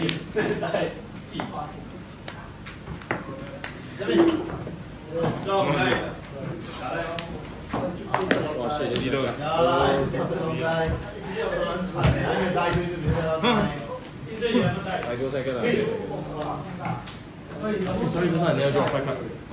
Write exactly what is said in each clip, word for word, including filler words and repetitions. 以现在第八十。下面，让我们来，来来哦。哇塞，你都。来，现在现在就是你了。来，就这个了。所以不是你要叫我快看。哦。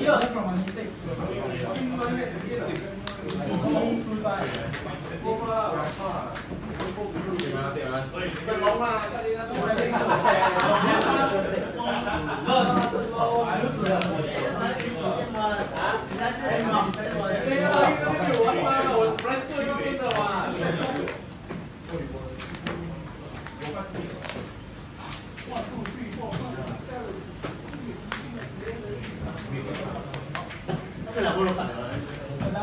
Yeah, from one mistake. Sorry, really sorry. Sorry, really sorry. 可以用，可以用，我绝对可以用。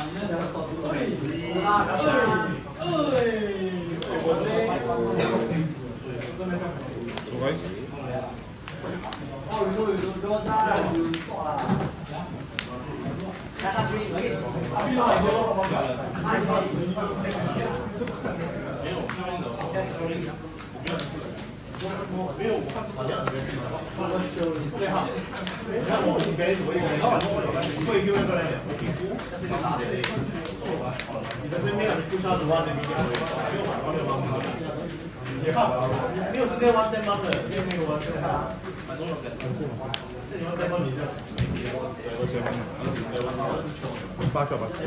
你那是好多。啊，对，对，我这。喂。哦，有有有，多大？有多大？看他注意，注意。注意到没有？太高了。没有，没有，没有。 没有，我看这两个人，对哈，你看我一边左一边右，会右那个人我评估，这是大的，你在身边不需要的话，你别管，也好，没有时间玩电棒的，没有没有玩电棒，这你玩电棒你这，我先玩，你八个吧，呃，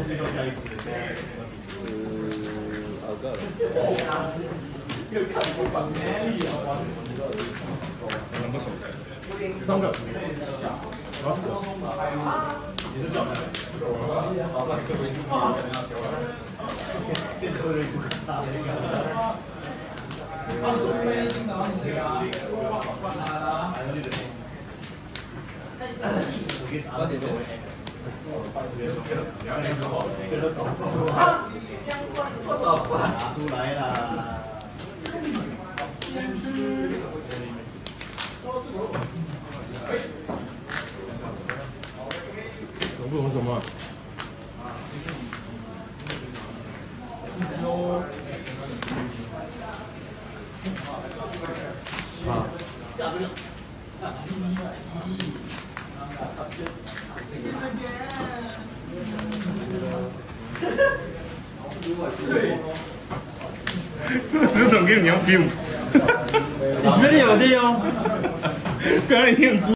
三个，老四，你是怎么的？出来啦！ 不懂什么？啊！下不了。这总给你要 feel。 你别理我这样，刚才你。